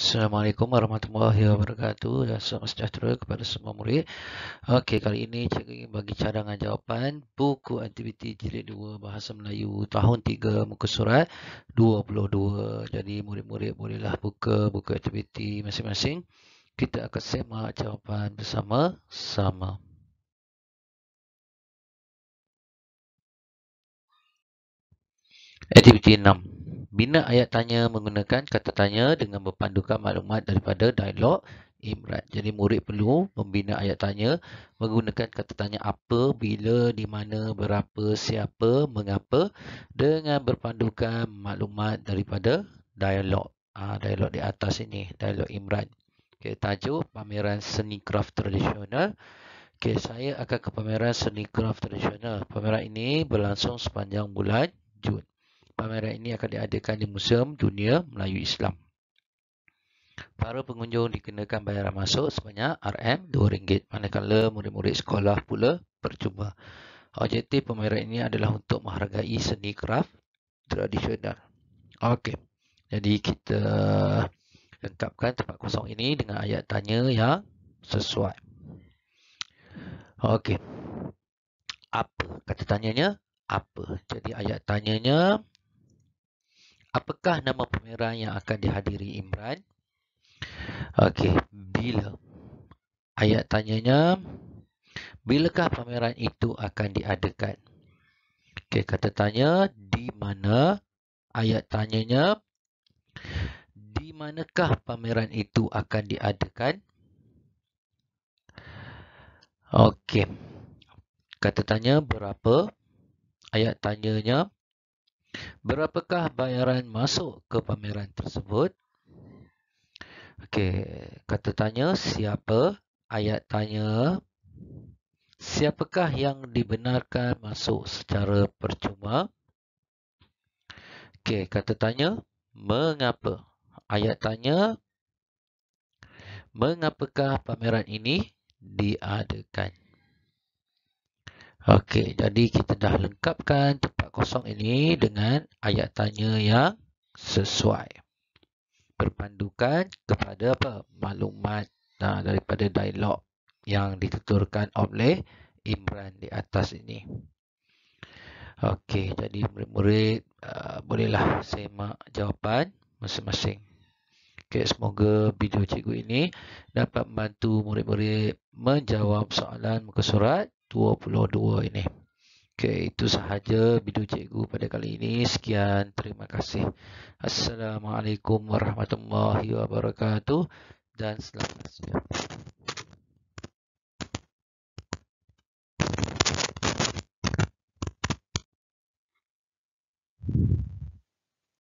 Assalamualaikum warahmatullahi wabarakatuh. Dan salam sejahtera kepada semua murid. Okey, kali ini cikgu ingin bagi cadangan jawapan buku aktiviti jilid 2 Bahasa Melayu tahun 3 muka surat 22. Jadi murid-murid bolehlah buka buku aktiviti masing-masing. Kita akan semak jawapan bersama-sama. Aktiviti 6. Bina ayat tanya menggunakan kata tanya dengan berpandukan maklumat daripada dialog Imran. Jadi murid perlu membina ayat tanya menggunakan kata tanya apa, bila, di mana, berapa, siapa, mengapa dengan berpandukan maklumat daripada dialog. Dialog di atas ini, dialog Imran. Okay, tajuk pameran seni kraf tradisional. Okay, saya akan ke pameran seni kraf tradisional. Pameran ini berlangsung sepanjang bulan Jun. Pameran ini akan diadakan di Museum Dunia Melayu Islam. Para pengunjung dikenakan bayaran masuk sebanyak RM2. Manakala murid-murid sekolah pula percuma. Objektif pameran ini adalah untuk menghargai seni kraf tradisional. Okey. Jadi kita lengkapkan tempat kosong ini dengan ayat tanya yang sesuai. Okey. Apa? Kata tanyanya apa? Jadi ayat tanyanya, apakah nama pameran yang akan dihadiri Imran? Okey, bila. Ayat tanyanya, bilakah pameran itu akan diadakan? Okey, kata tanya, di mana? Ayat tanyanya, di manakah pameran itu akan diadakan? Okey. Kata tanya, berapa? Ayat tanyanya, berapakah bayaran masuk ke pameran tersebut? Okey, kata tanya siapa? Ayat tanya, siapakah yang dibenarkan masuk secara percuma? Okey, kata tanya mengapa? Ayat tanya, mengapakah pameran ini diadakan? Okey, jadi kita dah lengkapkan tempat kosong ini dengan ayat tanya yang sesuai. Berpandukan kepada apa? Maklumat daripada dialog yang dituturkan oleh Imran di atas ini. Okey, jadi murid-murid bolehlah semak jawapan masing-masing. Okay, semoga video cikgu ini dapat membantu murid-murid menjawab soalan muka surat 22 ini. Okay, itu sahaja video cikgu pada kali ini. Sekian, terima kasih. Assalamualaikum warahmatullahi wabarakatuh dan selamat siang.